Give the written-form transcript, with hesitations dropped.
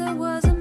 I was